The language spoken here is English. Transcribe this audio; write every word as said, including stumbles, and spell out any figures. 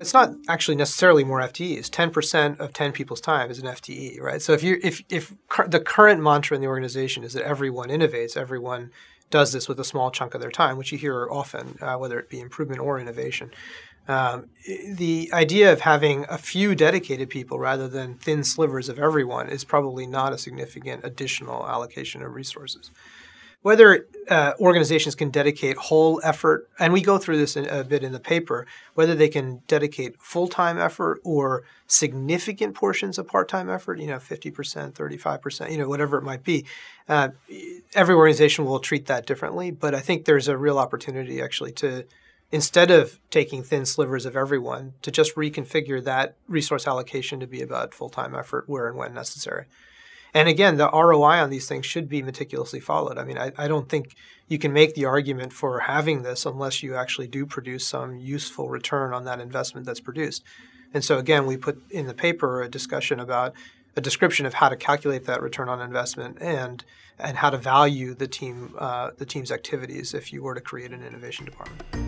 It's not actually necessarily more F T Es. ten percent of ten people's time is an F T E, right? So if you if if the current mantra in the organization is that everyone innovates, everyone does this with a small chunk of their time, which you hear often, uh, whether it be improvement or innovation. Um, the idea of having a few dedicated people rather than thin slivers of everyone is probably not a significant additional allocation of resources. Whether uh, organizations can dedicate whole effort, and we go through this in, a bit in the paper, whether they can dedicate full-time effort or significant portions of part-time effort, you know, fifty percent, thirty-five percent, you know, whatever it might be, uh, every organization will treat that differently. But I think there's a real opportunity actually to, instead of taking thin slivers of everyone, to just reconfigure that resource allocation to be about full-time effort where and when necessary. And again, the R O I on these things should be meticulously followed. I mean, I, I don't think you can make the argument for having this unless you actually do produce some useful return on that investment that's produced. And so again, we put in the paper a discussion about a description of how to calculate that return on investment and and how to value the team uh, the team's activities if you were to create an innovation department.